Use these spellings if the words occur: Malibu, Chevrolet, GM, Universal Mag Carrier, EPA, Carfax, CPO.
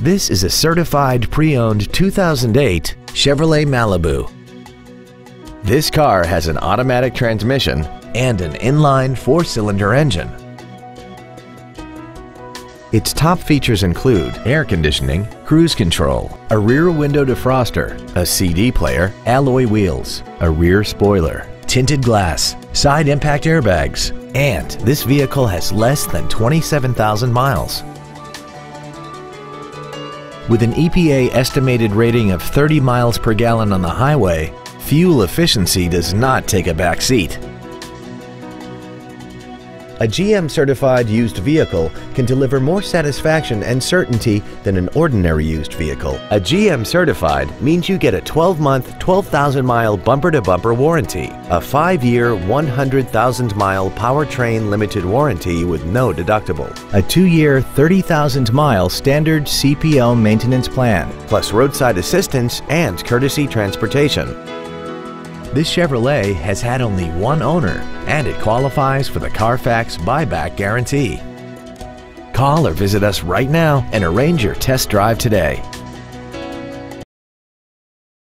This is a certified pre-owned 2008 Chevrolet Malibu. This car has an automatic transmission and an inline four-cylinder engine. Its top features include air conditioning, cruise control, a rear window defroster, a CD player, alloy wheels, a rear spoiler, tinted glass, side impact airbags, and this vehicle has less than 27,000 miles. With an EPA estimated rating of 30 miles per gallon on the highway, fuel efficiency does not take a back seat. A GM certified used vehicle can deliver more satisfaction and certainty than an ordinary used vehicle. A GM certified means you get a 12-month, 12,000-mile bumper-to-bumper warranty, a 5-year, 100,000-mile powertrain limited warranty with no deductible, a 2-year, 30,000-mile standard CPO maintenance plan, plus roadside assistance and courtesy transportation. This Chevrolet has had only one owner, and it qualifies for the Carfax buyback guarantee. Call or visit us right now and arrange your test drive today.